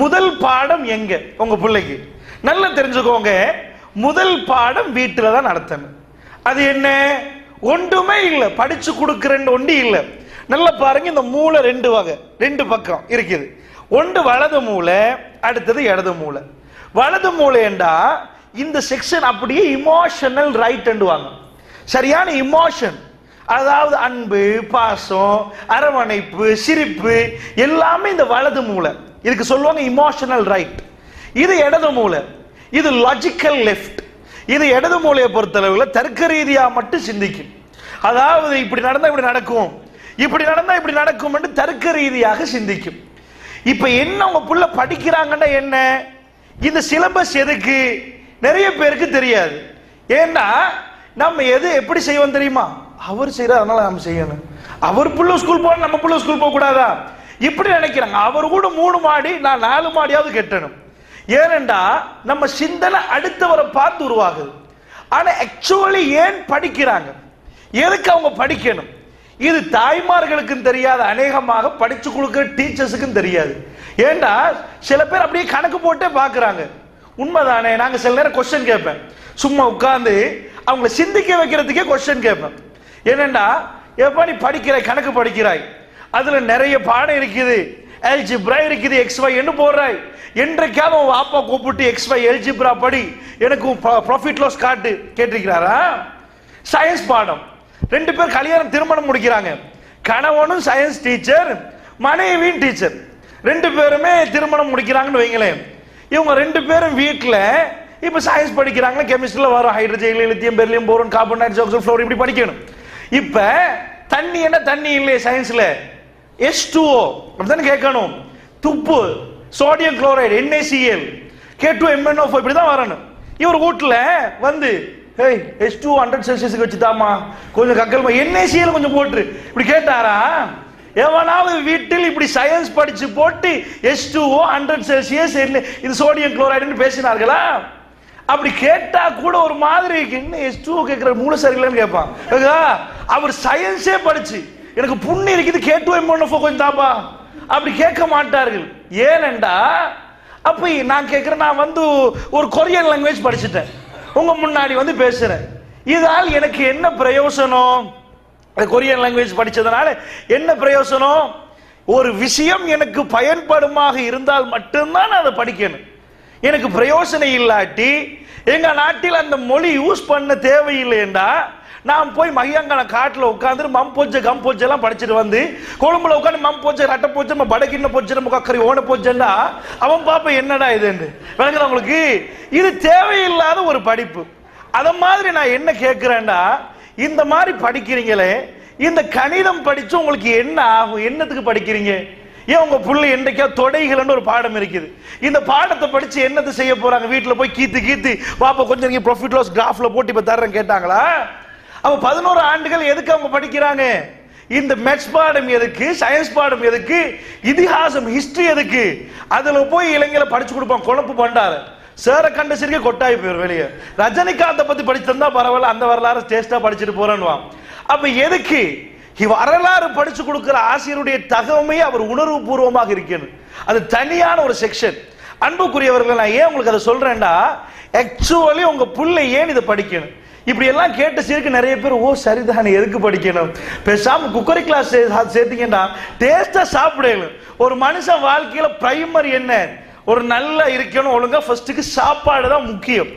முதல் பாடம் எங்க உங்க பிள்ளைக்கு நல்லா தெரிஞ்சுக்கோங்க. முதல் பாடம் வீட்டில் தான் நடத்தணும். அது என்ன? ஒன்றுமே இல்லை, படிச்சு கொடுக்குறேன் ஒன்று இல்லை. நல்லா பாருங்க, இந்த மூளை ரெண்டு வகை, ரெண்டு பக்கம் இருக்குது. ஒன்று வலது மூளை, அடுத்தது இடது மூளை. வலது மூளைண்டா இந்த செக்ஷன் அப்படியே இமோஷனல் ரைட் வாங்க, சரியான இமோஷன், அதாவது அன்பு, பாசம், அரவணைப்பு, சிரிப்பு எல்லாமே இந்த வலது மூளை. இதுக்கு சொல்லுவாங்க இமோஷனல் ரைட். இது இடது மூளை, இது லாஜிக்கல் லெஃப்ட். இது இடது மூளையை பொறுத்தளவில் தர்க்க ரீதியாக மட்டும் சிந்திக்கும். அதாவது இப்படி நடந்தால் இப்படி நடக்கும், இப்படி நடந்தால் இப்படி நடக்கும் என்று தர்க்க ரீதியாக சிந்திக்கும். இப்போ என்ன அவங்க புள்ள படிக்கிறாங்கன்னா என்ன, இந்த சிலபஸ் எதுக்கு நிறைய பேருக்கு தெரியாது. ஏன்னா நம்ம எது எப்படி செய்வோம் தெரியுமா, அவர் செய்யற அதனால நம்ம செய்யணும், அவர் புள்ள ஸ்கூல் போகணும் நம்ம புள்ள ஸ்கூல் போகக்கூடாதா இப்படி நினைக்கிறாங்க. அவர் கூட 3 மாடி நான் 4 மாடியாவது கட்டணும். ஏனெண்டா நம்ம சிந்தனை அடுத்தவரை பார்த்து உருவாகுது. ஆனால் ஆக்சுவலி ஏன் படிக்கிறாங்க, எதுக்கு அவங்க படிக்கணும், இது தாய்மார்களுக்கும் தெரியாது, அநேகமாக படிச்சு கொடுக்குற டீச்சர்ஸுக்கும் தெரியாது. ஏண்டா சில பேர் அப்படியே கணக்கு போட்டே பார்க்குறாங்க. உண்மைதானே, நாங்கள் சில நேரம் கொஸ்டின் கேட்பேன், சும்மா உட்காந்து அவங்கள சிந்திக்க வைக்கிறதுக்கே கொஸ்டின் கேட்பேன். ஏனெண்டா எப்போ நீ படிக்கிறாய், கணக்கு படிக்கிறாய், அதில் நிறைய பாடம் இருக்குது, எல்ஜிப்ரா இருக்குது, எக்ஸ்ஒய் என்ன போடுறாய், என்றைக்காவது உன் அப்பா கூப்பிட்டு எக்ஸ்ஒய் எல்ஜிப்ரா படி, எனக்கு ப்ராஃபிட் லாஸ் காட்டு கேட்டிருக்கிறாரா? சயின்ஸ் பாடம், 2 பேர் கல்யாணம் திருமணம் முடிக்கிறாங்க, கணவனும் சயின்ஸ் டீச்சர், மனைவியும் டீச்சர், 2 பேருமே திருமணம் முடிக்கிறாங்கன்னு வைங்களேன். இவங்க 2 பேரும் வீட்டில் இப்போ சயின்ஸ் படிக்கிறாங்க, கெமிஸ்ட்ரியில் வரும் hydrogen, lithium, beryllium, boron, carbon, nitrogen, oxygen, fluorine இப்படி படிக்கணும். இப்போ தண்ணி என்ன, தண்ணி இல்லையே சயின்ஸில், H2O அப்படித்தானே கேட்கணும், துப்பு, சோடியம் குளோரைடு, NaCl, K2MnO4 இப்படி தான் வரணும். இவர் வீட்டில் வந்து ஏய் H2O 100 செல்சியஸுக்கு வச்சுதாமா, கொஞ்சம் கக்கல்மா NaCl கொஞ்சம் போட்டு இப்படி கேட்டாரா? எவனாவது வீட்டில் இப்படி சயின்ஸ் படித்து போட்டு H2O 100 செல்சியஸ் இது சோடியம் குளோரைடுன்னு பேசினார்களா? அப்படி கேட்டால் கூட ஒரு மாதிரி என்ன H2O கேட்குற மூளை சரியில்லைன்னு கேட்பான். அவர் சயின்ஸே படித்து எனக்கு புண்ணு இருக்குது K2MnO4 கொஞ்சம் தாப்பா அப்படி கேட்க மாட்டார்கள். ஏனண்டா அப்போ நான் கேட்குறேன், நான் வந்து ஒரு கொரியன் லாங்குவேஜ் படிச்சுட்டேன், உங்க முன்னாடி வந்து பேசுறேன், இதால் எனக்கு என்ன பிரயோசனம், கொரியன் லாங்குவேஜ் படிச்சதுனால என்ன பிரயோசனம்? ஒரு விஷயம் எனக்கு பயன்படுமாக இருந்தால் மட்டும்தான் அதை படிக்கணும். எனக்கு பிரயோசனம் இல்லாட்டி எங்க நாட்டில் அந்த மொழி யூஸ் பண்ண தேவையில்லைண்டா நான் போய் மையங்கான காட்டில் உட்காந்து மம்போச்ச கம்போச்செல்லாம் படிச்சுட்டு வந்து கொழும்புல உட்காந்து மம்போச்ச ரட்டை போச்சு, நம்ம படக்கின்ன போச்சு, நம்ம கக்கரை ஓட போச்சேன்னா அவன் பார்ப்பேன் என்னடா இதுன்னு விளங்குறவங்களுக்கு இது தேவையில்லாத ஒரு படிப்பு. அதை மாதிரி நான் என்ன கேட்குறேன்டா, இந்த மாதிரி படிக்கிறீங்களே, இந்த கணிதம் படித்து உங்களுக்கு என்ன ஆகும், என்னத்துக்கு படிக்கிறீங்க? ஏன் உங்க புள்ளை என்றைக்கா தொடைகள்னு ஒரு பாடம் இருக்குது, இந்த பாடத்தை படிச்சு என்னத்தை செய்ய போறாங்க? வீட்டில் போய் கீத்து பாப்பா கொஞ்சம் ப்ராஃபிட் லாஸ் கிராஃப்ல போட்டு இப்போ தர்றேன் கேட்டாங்களா? அப்போ 11 ஆண்டுகள் எதுக்கு அவங்க படிக்கிறாங்க? இந்த மேத்ஸ் பாடம் எதுக்கு, சயின்ஸ் பாடம் எதுக்கு, இதிகாசம் ஹிஸ்டரி எதுக்கு? அதில் போய் இளைஞரை படிச்சு கொடுப்பான், குழப்பு பண்டாரு, சேர கண்ட சிறிய கொட்டாய் போயிரு வெளியே. ரஜினிகாந்தை பற்றி படிச்சிருந்தா பரவாயில்ல, அந்த வரலாறு டேஸ்டாக படிச்சுட்டு போறேன்னு. அப்போ எதுக்கு வரலாறு படிச்சு கொடுக்குற ஆசிரியருடைய தகவமே அவர் உணர்வு பூர்வமாக இருக்கணும். அது தனியான ஒரு செக்ஷன். அன்புக்குரியவர்கள், நான் ஏன் உங்களுக்கு அதை சொல்றேன்டா, ஆக்சுவலி உங்க பிள்ளை ஏன் இதை படிக்கணும்? இப்படி எல்லாம் கேட்ட சீருக்கு நிறைய பேர் ஓ சரிதானே எதுக்கு படிக்கணும், பேசாம குக்கரி கிளாஸ் சேர்த்தீங்கன்னா டேஸ்டா சாப்பிடணும். ஒரு மனுஷன் வாழ்க்கையில பிரைமரி என்ன, ஒரு நல்லா இருக்கணும், ஒழுங்கா ஃபர்ஸ்ட்டுக்கு சாப்பாடு தான் முக்கியம்.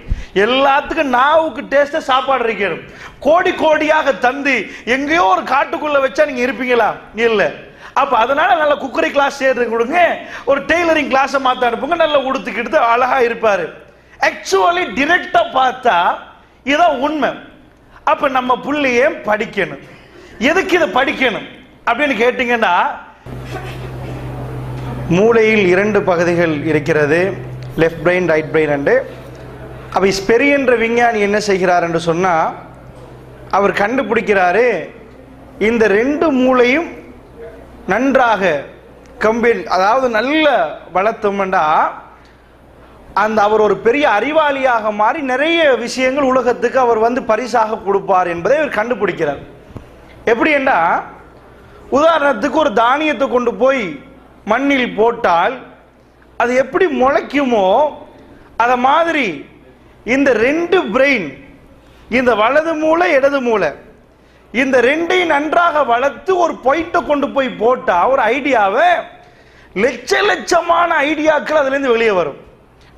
எல்லாத்துக்கும் நாவுக்கு டேஸ்டா சாப்பாடு இருக்கணும். கோடி கோடியாக தந்து எங்கேயோ ஒரு காட்டுக்குள்ள வச்சா நீங்க இருப்பீங்களா? இல்லை. அப்போ அதனால நல்ல குக்கரி கிளாஸ் சேர்த்து கொடுங்க, ஒரு டெய்லரிங் கிளாஸை மாற்ற அனுப்புங்க, நல்லா உடுத்துக்கிட்டு அழகா இருப்பாரு. ஆக்சுவலி டிரெக்டா பார்த்தா இதான் உண்மை. அப்போ நம்ம பிள்ளையே படிக்கணும். எதுக்கு இதை படிக்கணும் அப்படின்னு கேட்டீங்கன்னா, மூளையில் 2 பகுதிகள் இருக்கிறது, லெஃப்ட் பிரெயின், ரைட் பிரெயின் என்று. அப்போ ஸ்பெரி என்ற விஞ்ஞானி என்ன செய்கிறார் என்று சொன்னால், அவர் கண்டுபிடிக்கிறாரு இந்த 2 மூளையும் நன்றாக கம்பெனி, அதாவது நல்ல வளர்த்தோம்னா அந்த அவர் ஒரு பெரிய அறிவாளியாக மாறி நிறைய விஷயங்கள் உலகத்துக்கு அவர் வந்து பரிசாக கொடுப்பார் என்பதை அவர் கண்டுபிடிக்கிறார். எப்படி என்றால், உதாரணத்துக்கு ஒரு தானியத்தை கொண்டு போய் மண்ணில் போட்டால் அது எப்படி முளைக்குமோ அத மாதிரி இந்த ரெண்டு பிரெயின், இந்த வலது மூளை இடது மூளை, இந்த ரெண்டையும் நன்றாக வளர்த்து ஒரு பாயிண்ட்டை கொண்டு போய் போட்டா ஒரு ஐடியாவை லட்ச லட்சமான ஐடியாக்கள் அதுலேருந்து வெளியே வரும்.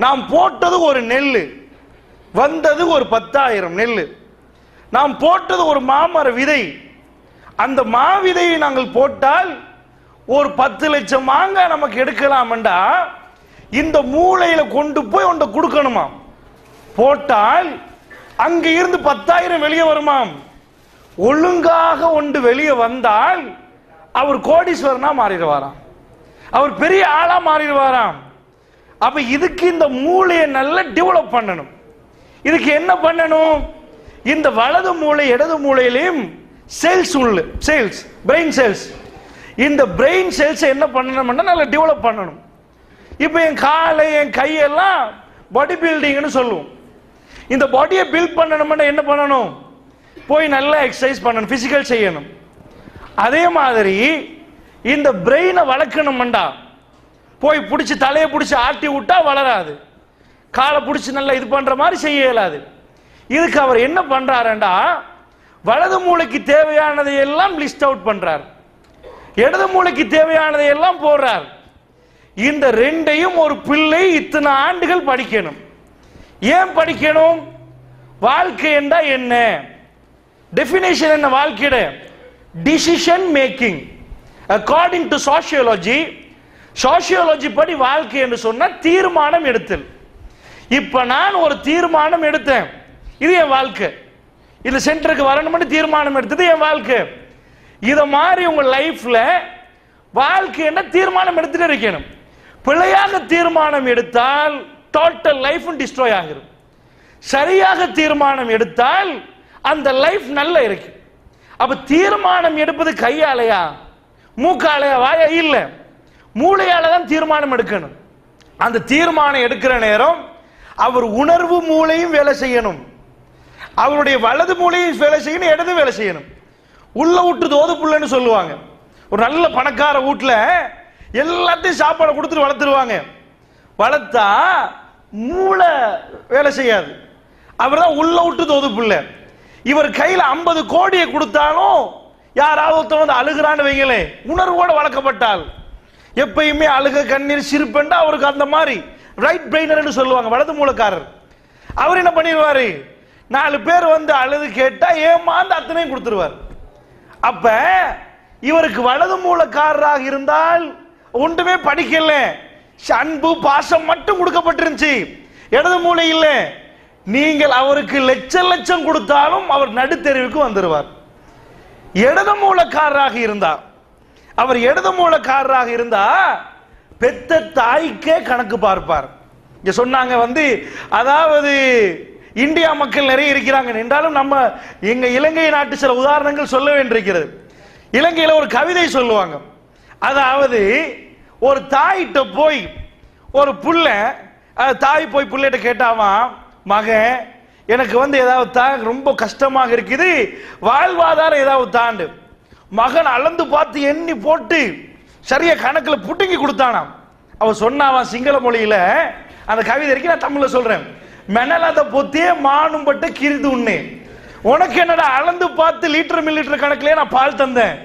நாம் போட்டது ஒரு நெல், வந்தது ஒரு 10,000 நெல். நாம் போட்டது ஒரு மாமர விதை, அந்த மாவிதையை நாங்கள் போட்டால் ஒரு 10 லட்சம் மாங்காய் நமக்கு எடுக்கலாம்டா. இந்த மூளையில கொண்டு போய் ஒன்றை கொடுக்கணுமா, போட்டால் அங்கே இருந்து 10,000 வெளியே வருமாம். ஒழுங்காக ஒன்று வெளியே வந்தால் அவர் கோடீஸ்வரனா மாறிடுவாராம், அவர் பெரிய ஆளா மாறிடுவாராம். அப்ப இதுக்கு இந்த மூளையை நல்லா டெவலப் பண்ணணும். இதுக்கு என்ன பண்ணணும்? இந்த வலது மூளை இடது மூளையிலையும் செல்ஸ் உள்ள செல்ஸ், பிரெயின் செல்ஸ், இந்த பிரெயின் செல்ஸ் என்ன பண்ணணும்னா நல்லா டெவலப் பண்ணணும். இப்போ என் காலை என் கையெல்லாம் பாடி பில்டிங்னு சொல்லுவோம். இந்த பாடியை பில்ட் பண்ணணும்னா என்ன பண்ணணும்? போய் நல்லா எக்ஸசைஸ் பண்ணணும், பிசிக்கல் செய்யணும். அதே மாதிரி இந்த பிரெயினை வளர்க்கணும்டா. போய் பிடிச்சி தலையை பிடிச்சி ஆட்டி விட்டா வளராது, காலை பிடிச்சி நல்லா இது பண்ற மாதிரி செய்ய இயலாது. இதுக்கு அவர் என்ன பண்றாருண்டா, வலது மூளைக்கு தேவையானதை எல்லாம் லிஸ்ட் அவுட் பண்றார், இடது மூளைக்கு தேவையானதை எல்லாம் போடுறார். இந்த ரெண்டையும் ஒரு பிள்ளை இத்தனை ஆண்டுகள் படிக்கணும். ஏன் படிக்கணும்? வாழ்க்கை என்றா என்ன, டெஃபினேஷன் என்ன வாழ்க்கையிட? Decision making. According to sociology, sociology படி வாழ்க்கை என்று சொன்னா தீர்மானம் எடுத்தல். இப்ப நான் ஒரு தீர்மானம் எடுத்தேன், இது என் வாழ்க்கை, இது சென்டருக்கு வரணும்னு தீர்மானம் எடுத்தது என் வாழ்க்கை. இத மாதிரி உங்க லைஃப்ல வாழ்க்கை என்ன தீர்மானம் எடுத்துட்டு இருக்கணும். பிழையாக தீர்மானம் எடுத்தால் டோட்டல் லைஃப் டிஸ்ட்ராய் ஆகிரும். சரியாக தீர்மானம் எடுத்தால் அந்த லைஃப் நல்லா இருக்கு. அப்ப தீர்மானம் எடுப்பது கையாலையா மூக்காலையா வாயா? இல்ல, மூளையால தான் தீர்மானம் எடுக்கணும். அந்த தீர்மானம் எடுக்கிற நேரம் அவர் உணர்வு மூளையும் வேலை செய்யணும், அவருடைய வலது மூளையும் வேலை செய்யணும், இடது வேலை செய்யணும். உள்ள விட்டு தோது புள்ளன்னு சொல்லுவாங்க. ஒரு நல்ல பணக்கார வீட்டுல எல்லாத்தையும் சாப்பாடு கொடுத்துட்டு வளர்த்துருவாங்க. வளர்த்தா மூளை வேலை செய்யாது, அவர் தான் உள்ள விட்டு தோது புள்ள. இவர் கையில 50 கோடியை கொடுத்தாலும் யாராவது வந்து அழுகிறான்னு வைங்களே, உணர்வோட வளர்க்கப்பட்டால் எப்பயுமே அழுக கண்ணீர் சிரிப்பண்டா அவருக்கு அந்த மாதிரி ரைட் பிரெயினர்னு சொல்லுவாங்க வலது மூலக்காரர். அவர் என்ன பண்ணிடுவாரு, 4 பேர் வந்து அழுது கேட்டா ஏமாந்து அத்தனையும் கொடுத்துருவார். அப்ப இவருக்கு வலது மூலக்காரராக இருந்தால் ஒன்றுமே படிக்கல, அன்பு பாசம் மட்டும் கொடுக்கப்பட்டிருந்துச்சு. இடது மூளை இல்ல, நீங்கள் அவருக்கு லட்ச லட்சம் கொடுத்தாலும் அவர் நடுத்தெருவுக்கு வந்துடுவார். இடது மூலக்காரராக இருந்தார், அவர் இடது மூலக்காரராக இருந்தா பெத்த தாய்க்கே கணக்கு பார்ப்பார். இங்க சொன்னாங்க வந்து, அதாவது இந்தியா மக்கள் நிறைய இருக்கிறாங்க என்றாலும் நம்ம எங்க இலங்கை நாட்டு சில உதாரணங்கள் சொல்ல வேண்டியிருக்கிறது. இலங்கையில ஒரு கவிதை சொல்லுவாங்க, அதாவது ஒரு தாயிட்ட போய் ஒரு புள்ள, தாய் போய் புள்ளிட்ட கேட்டாவான், மகன் எனக்கு வந்து ஏதாவது தான் ரொம்ப கஷ்டமாக இருக்குது, வாழ்வாதாரம் ஏதாவது தாண்டு. மகன் அளந்து பார்த்து எண்ணி போட்டு சரியா கணக்கில் புட்டுங்கி கொடுத்தானாம். அவன் சொன்னாவான் சிங்கள மொழியில, அந்த கவிதைக்கு நான் தமிழ்ல சொல்றேன், மெனலாத பொத்தே மானும் பட்ட கிரிது உண்ணே, உனக்கு என்னடா அளந்து பார்த்து லிட்டர் மில்லிட்டர் கணக்குல நான் பால் தந்தேன்,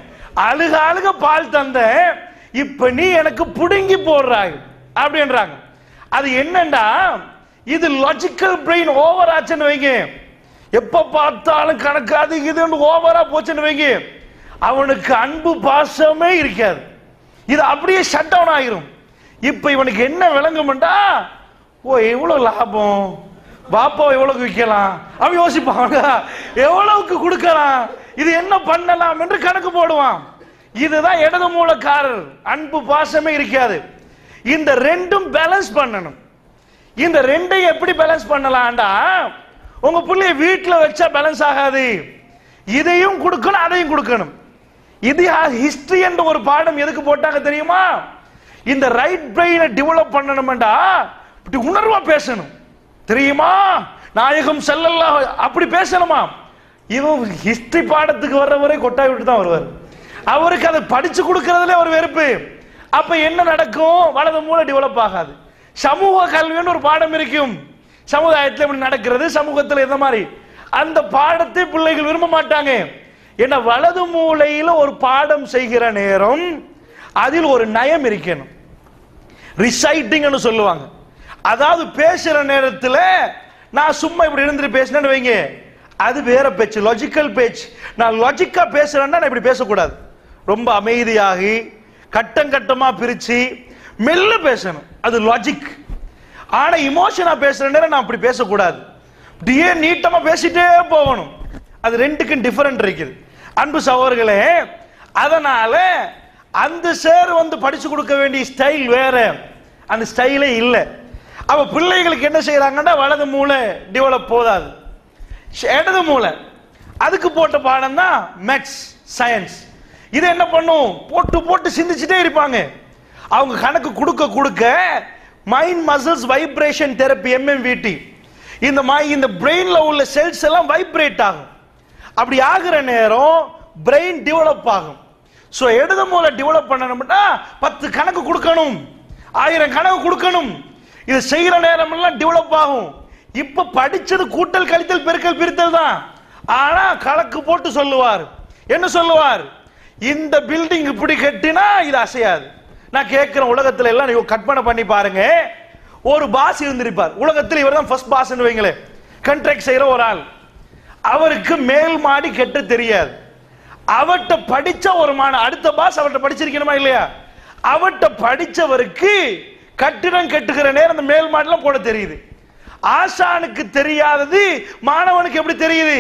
அழுக அழுக பால் தந்தேன், இப்ப நீ எனக்கு புடுங்கி போடுறாய் அப்படின்றாங்க. அது என்னண்டா, இது லாஜிக்கல் பிரெயின் ஓவர் ஆச்சுன்னு வைங்க, எப்ப பார்த்தாலும் கணக்காது இது ஓவரா போச்சுன்னு வைங்க, அவனுக்கு அன்பு பாசமே இருக்காது, இது அப்படியே ஷட் டவுன் ஆயிரும். இப்ப இவனுக்கு என்ன விளங்கும்டா, ஓ எவ்வளவு லாபம், பாப்பா எவ்வளவுக்கு விற்கலாம், அவன் யோசிப்பாங்க எவ்வளவுக்கு கொடுக்கலாம், இது என்ன பண்ணலாம் என்று கணக்கு போடுவான். இதுதான் இடது மூலக்காரர், அன்பு பாசமே இருக்காது. இந்த ரெண்டும் பேலன்ஸ் பண்ணணும். இந்த ரெண்டையும் எப்படி பேலன்ஸ் பண்ணலாம்டா, உங்க பிள்ளைய வீட்டுல வச்சா பேலன்ஸ் ஆகாது, இதையும் கொடுக்கணும் அதையும் கொடுக்கணும். இதிகாஸ் ஹிஸ்டரி என்ற ஒரு பாடம் எதுக்கு போட்டாங்க தெரியுமா? இந்த ரைட் பிரெயினை டெவலப் பண்ணணும்டா, உணர்வா பேசணும் தெரியுமா, நாயகம் ஸல்லல்லாஹு அப்படி பேசணுமா. இவன் ஹிஸ்டரி பாடத்துக்கு வர்றவரை கொட்டாய் விட்டு தான் வருவார், அவருக்கு அதை படிச்சு கொடுக்கறதுல ஒரு வெறுப்பு. அப்ப என்ன நடக்கும், வலது மூளை டெவலப் ஆகாது. சமூக கல்வின்னு ஒரு பாடம் இருக்கும். சமுதாயத்தில் இப்படி நடக்கிறது, சமூகத்தில் இந்த மாதிரி, அந்த பாடத்தை பிள்ளைகள் விரும்ப மாட்டாங்க. ஏன்னா வலது மூலையில் ஒரு பாடம் செய்கிற நேரம் அதில் ஒரு நயம் இருக்கணும். ரிசைட்டிங்னு சொல்லுவாங்க. அதாவது பேசுற நேரத்தில் நான் சும்மா இப்படி இருந்துட்டு பேசினேன்னு வைங்க, அது வேற பேச்சு, லாஜிக்கல் பேச்சு. நான் லாஜிக்காக பேசுறேன்னா நான் இப்படி பேசக்கூடாது. ரொம்ப அமைதியாகி கட்டம் கட்டமா பிரிச்சு மெல்ல பேசணும், அது லாஜிக். ஆனா இமோஷனா பேசுற நேரம் நான் அப்படி பேசக்கூடாது, அப்படியே நீட்டமா பேசிட்டே போகணும். அது ரெண்டுக்கும் டிஃபரெண்ட் இருக்குது அன்பு சகோதரர்களே. அதனால அந்த சார் வந்து படிச்சு கொடுக்க வேண்டிய ஸ்டைல் வேற, அந்த ஸ்டைலே இல்லை. அப்ப பிள்ளைகளுக்கு என்ன செய்யறாங்கன்னா, வலது மூளை டெவலப் போதாது, இடது மூளை. அதுக்கு போட்ட பாடம் தான் மேக்ஸ், சயின்ஸ். இதை என்ன பண்ணும், போட்டு போட்டு சிந்திச்சுட்டே இருப்பாங்க. அவங்க கணக்கு கொடுக்க கொடுக்க mind muscles vibration therapy, MMVT, இந்த பிரெயின்ல உள்ள செல்ஸ் எல்லாம் வைப்ரேட் ஆகும். அப்படி ஆகிற நேரம் பிரெயின் டெவலப் ஆகும். ஸோ இடது மூலை டெவலப் பண்ணணும்னா 10 கணக்கு கொடுக்கணும், 1000 கணக்கு கொடுக்கணும். இது செய்கிற நேரம் எல்லாம் டெவலப் ஆகும். இப்ப படிச்சது கூட்டல் கழித்தல் பெருக்கல் பிரித்தல் தான். ஆனா கணக்கு போட்டு சொல்லுவார். என்ன சொல்லுவார், இந்த பில்டிங் இப்படி கட்டினா இது அசையாது. நான் கேட்கிறேன், உலகத்துல எல்லாம் நீங்க கற்பனை பண்ணி பாருங்க, ஒரு பாஸ் இருந்திருப்பார் உலகத்தில், இவர் தான் ஃபர்ஸ்ட் பாஸ்ன்னு வைங்களே, கான்ட்ராக்ட் செய்யற ஒரு ஆள். அவருக்கு மேல் மாடி கட்ட தெரியாது. அவட்ட படிச்ச ஒரு அடுத்த பாஸ் அவட்ட படிச்சிருக்கணுமா இல்லையா, அவட்ட படிச்சவருக்கு கட்டிடம் கட்டுகிற நேரம் அந்த மேல் மாடிலாம் போட தெரியுது. ஆசானுக்கு தெரியாதது மாணவனுக்கு எப்படி தெரியுது?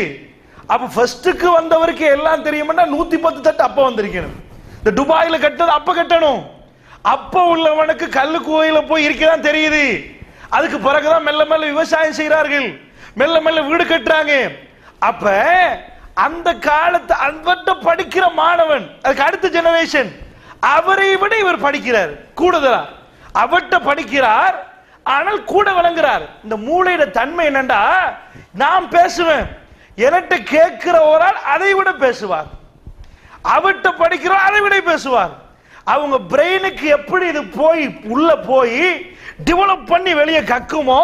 அப்ப ஃபர்ஸ்டுக்கு வந்தவருக்கு எல்லாம் தெரியும்னா 110 தட்டு அப்ப வந்திருக்கணும். இந்த துபாயில கட்டது அப்ப கட்டணும். அப்ப உள்ளவனுக்கு கல்லு கோயில போய் இருக்கதான் தெரியுது. அதுக்கு பிறகுதான் மெல்ல மெல்ல விவசாயம் செய்கிறார்கள், மெல்ல மெல்ல வீடு கட்டுறாங்க. அப்ப அந்த காலத்து அந்த படிக்கிற மாணவன், அதுக்கு அடுத்த ஜெனரேஷன், அவரை விட இவர் படிக்கிறார் கூடுதலா, அவட்ட படிக்கிறார். ஆனால் கூட வழங்குறார். இந்த மூளையோட தன்மை என்னண்டா, நான் பேசுவேன், என்கிட்ட கேட்கிற ஒரு ஆள் அதை விட பேசுவார், அவட்ட படிக்கிற அதை விட பேசுவார். அவங்க பிரெயினுக்கு எப்படி இது போய் உள்ள போய் டெவலப் பண்ணி வெளியே கக்குமோ,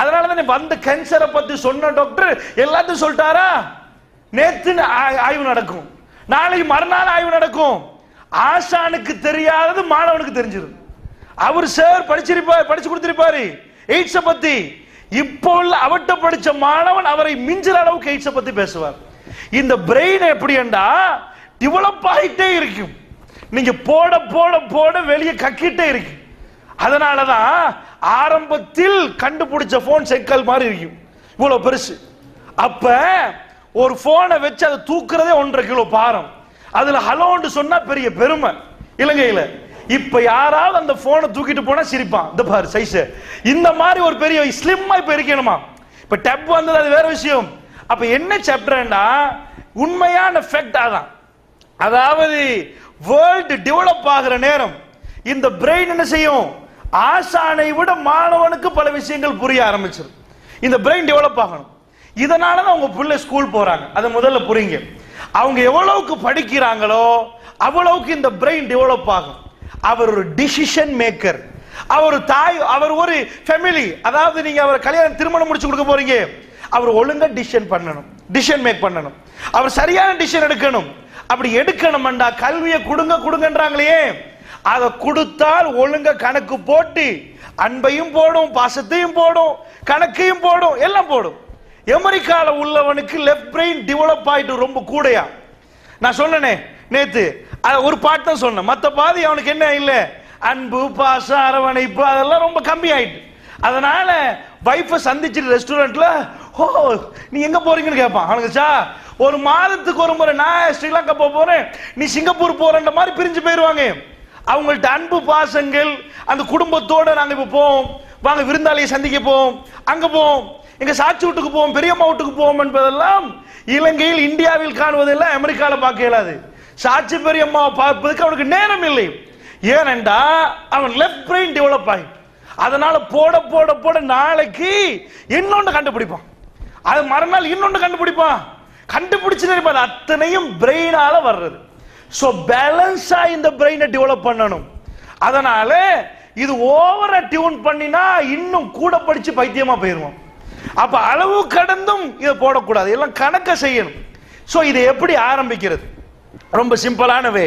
அதனால தான் வந்த கேன்சரை பத்தி சொன்ன டாக்டர் எல்லாத்தையும் சொல்லிட்டாரா. நேத்து ஆய்வு நடக்கும், நாளைக்கு மறுநாள் ஆய்வு நடக்கும். ஆசானுக்கு தெரியாதது மாணவனுக்கு தெரிஞ்சிடும். அவர் சார் படிச்சிருப்பார், படிச்சு கொடுத்திருப்பாரு எய்ட்ஸை பத்தி. இப்போ உள்ள அவட்ட படிச்ச மாணவன் அவரை மிஞ்சிற அளவுக்கு எய்ட்ஸை பத்தி பேசுவார். இந்த பிரெயின் எப்படி என்றா டெவலப் ஆகிட்டே இருக்கும். நீங்க போட போட போட வெளியே கக்கிட்டே இருக்கு. அதனாலதான் ஆரம்பத்தில் கண்டுபிடிச்ச போன் செக்கல் மாதிரி இருக்கும், இவ்வளவு பெருசு. அப்ப ஒரு போனை வச்சு அதை தூக்குறதே 1.5 கிலோ பாரம். அதுல ஹலோன்னு சொன்னா பெரிய பெருமை இலங்கையில. இப்ப யாராவது அந்த போனை தூக்கிட்டு போனா சிரிப்பான், இந்த பாரு சைஸ், இந்த மாதிரி ஒரு பெரிய ஸ்லிம்மா இப்ப இருக்கணுமா. இப்ப டேப் வந்தது அது வேற விஷயம். அப்ப என்ன சாப்டர்னா உண்மையான ஃபேக்ட் அதான். அதாவது வேர்ல்டு டெவலப் ஆகிற நேரம் இந்த பிரெயின் என்ன செய்யும், ஆசானை விட மாணவனுக்கு பல விஷயங்கள் புரிய ஆரம்பிச்சிடும். இந்த பிரெயின் டெவலப் ஆகணும். இதனாலதான் அவங்க பிள்ளை ஸ்கூல் போறாங்க. அதை முதல்ல புரியுங்க. அவங்க எவ்வளவுக்கு படிக்கிறாங்களோ அவ்வளவுக்கு இந்த பிரெயின் டெவலப் ஆகும். அவர் ஒரு டிசிஷன் மேக்கர், அவர் தாய், அவர் ஒரு ஃபேமிலி. அதாவது நீங்க அவர் கல்யாணம் திருமணம் முடிச்சு கொடுக்க போறீங்க, அவர் ஒழுங்கா டிசிஷன் பண்ணணும், டிசிஷன் மேக் பண்ணணும், அவர் சரியான டிசிஷன் எடுக்கணும். அப்படி எடுக்கணும்டா கல்வியை கொடுங்க கொடுங்கன்றாங்களே, அதை கொடுத்தால் ஒழுங்க கணக்கு போட்டு அன்பையும் போடும், பாசத்தையும் போடும், கணக்கையும் போடும், எல்லாம் போடும். அமெரிக்கால உள்ளவனுக்கு லெஃப்ட் பிரெயின் டெவலப் ஆயிட்டு ரொம்ப கூடையா. நான் சொன்னேனே நேத்து ஒரு பாட்டு தான் சொன்னேன், மற்ற பாதி அவனுக்கு என்ன இல்லை, அன்பு பாசம் அரவணைப்பு அதெல்லாம் ரொம்ப கம்மி ஆயிட்டு. அதனால வைஃபை சந்திச்சுட்டு ரெஸ்டாரண்ட்ல, ஓ நீ எங்க போறீங்கன்னு கேட்பான். அவனுக்கு சா ஒரு மாதத்துக்கு ஒரு முறை நான் ஸ்ரீலங்கா போறேன், நீ சிங்கப்பூர் போறன்ற மாதிரி பிரிஞ்சு போயிருவாங்க. அவங்கள்ட்ட அன்பு பாசங்கள், அந்த குடும்பத்தோட நாங்க இப்ப போவோம், வாங்க விருந்தாளியை சந்திக்க போவோம், அங்க போவோம், எங்க சாட்சி வீட்டுக்கு போவோம், பெரியம்மா வீட்டுக்கு போவோம் என்பதெல்லாம் இலங்கையில் இந்தியாவில் காணுவதெல்லாம் அமெரிக்கால பார்க்க இயலாது. சாட்சி பெரியம்மாவை பார்ப்பதுக்கு அவனுக்கு நேரம் இல்லை. ஏனென்றா அவன் லெஃப்ட் பிரெயின் டெவலப் ஆகி, அதனால போட போட போட நாளைக்கு இன்னொன்று கண்டுபிடிப்பான், அது மறுநாள் இன்னொன்று கண்டுபிடிப்பான், கண்டுபிடிச்சு இருப்பான். அத்தனையும் பிரெயினால வர்றது. சோ பேலன்ஸா இந்த பிரெயினை டெவலப் பண்ணணும். அதனால இது ஓவரா டியூன் பண்ணினா இன்னும் கூட படிச்சு பைத்தியமா போயிடுவோம். அப்ப அளவு கடந்தும் இதை போடக்கூடாது, எல்லாம் கணக்க செய்யணும். ஸோ இது எப்படி ஆரம்பிக்கிறது? ரொம்ப சிம்பிளான வே.